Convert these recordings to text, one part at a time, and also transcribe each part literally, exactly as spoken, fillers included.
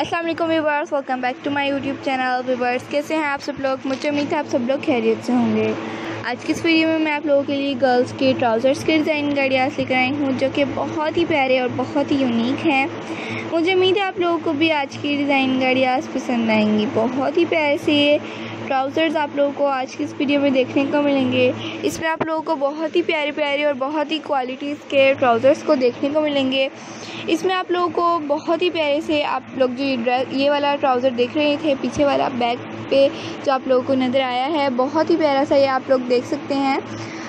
अस्सलाम वालेकुम viewers, welcome back to my YouTube channel. Viewers कैसे हैं आप सब लोग? मुझे उम्मीद है आप सब लोग खैरियत से होंगे। आज की इस वीडियो में मैं आप लोगों के लिए गर्ल्स के ट्राउज़र्स के डिज़ाइन का आइडियाज़ लेकर आई हूँ, जो कि बहुत ही प्यारे और बहुत ही यूनिक हैं। मुझे उम्मीद है आप लोगों को भी आज की डिज़ाइन का आइडियाज़ पसंद आएंगी। बहुत ही प्यारे से ये ट्राउज़र्स आप लोगों को आज की इस वीडियो में देखने को मिलेंगे। इसमें आप लोगों को बहुत ही प्यारे प्यारे और बहुत ही क्वालिटीज़ के ट्राउज़र्स को देखने को मिलेंगे। इसमें आप लोगों को बहुत ही प्यारे से आप लोग जो ड्रेस ये वाला ट्राउज़र देख रहे थे, पीछे वाला बैक पे जो आप लोगों को नज़र आया है, बहुत ही प्यारा सा ये आप लोग देख सकते हैं।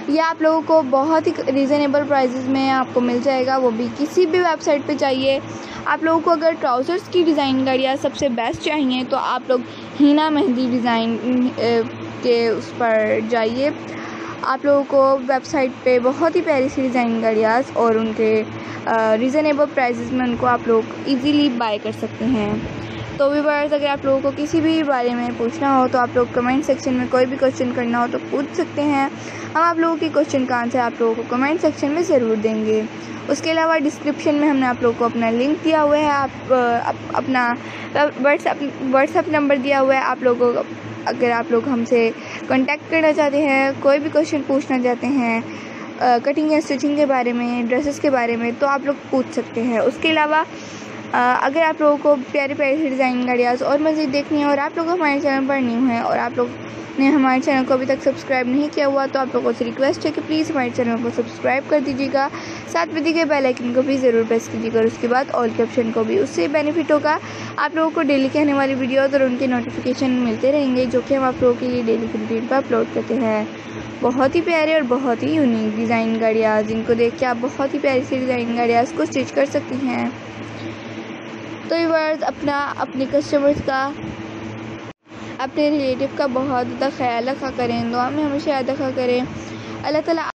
ये आप लोगों को बहुत ही रीज़नेबल प्राइसेस में आपको मिल जाएगा, वो भी किसी भी वेबसाइट पे चाहिए। आप लोगों को अगर ट्राउज़र्स की डिज़ाइन का आइडिया सबसे बेस्ट चाहिए तो आप लोग हीना मेहंदी डिज़ाइन के उस पर जाइए। आप लोगों को वेबसाइट पे बहुत ही प्यारी सी डिज़ाइन का आइडियाज़ और उनके रीज़नेबल प्राइसेस में उनको आप लोग इजीली बाय कर सकते हैं। तो व्यूअर्स, अगर आप लोगों को किसी भी बारे में पूछना हो तो आप लोग कमेंट सेक्शन में कोई भी क्वेश्चन करना हो तो पूछ सकते हैं। हम आप लोगों के क्वेश्चन का आंसर आप लोगों को कमेंट सेक्शन में ज़रूर देंगे। उसके अलावा डिस्क्रिप्शन में हमने आप लोगों को अपना लिंक दिया हुआ है, आप अप, अपना व्हाट्सअप व्हाट्सअप नंबर दिया हुआ है। आप लोगों को अगर आप लोग हमसे कॉन्टैक्ट करना चाहते हैं, कोई भी क्वेश्चन पूछना चाहते हैं कटिंग या स्टिचिंग के बारे में, ड्रेसेस के बारे में, तो आप लोग पूछ सकते हैं। उसके अलावा अगर आप लोगों को प्यारे प्यारे से डिज़ाइन का आइडियाज़ और मज़ीद देखनी है और आप लोग हमारे चैनल पर न्यू हैं और आप लोग ने हमारे चैनल को अभी तक सब्सक्राइब नहीं किया हुआ, तो आप लोगों से रिक्वेस्ट है कि प्लीज़ हमारे चैनल को सब्सक्राइब कर दीजिएगा। साथ में दिखे बेल आइकन को भी ज़रूर प्रेस कीजिएगा और उसके बाद ऑल के ऑप्शन को भी, उससे बेनिफिट होगा। आप लोगों को डेली के आने वाली वीडियोज़ और उनके नोटिफिकेशन मिलते रहेंगे, जो कि हम आप लोगों के लिए डेली की रूटीन पर अपलोड करते हैं। बहुत ही प्यारे और बहुत ही यूनिक डिज़ाइन का आइडियाज़, जिनको देख के आप बहुत ही प्यारे से डिज़ाइन का आइडियाज़ को स्टिच कर सकती हैं। तो व्यूअर्स, अपना अपने कस्टमर्स का, अपने रिलेटिव का बहुत ज़्यादा ख्याल रखा करें, दुआ में हमेशा याद रखा करें। अल्लाह ताला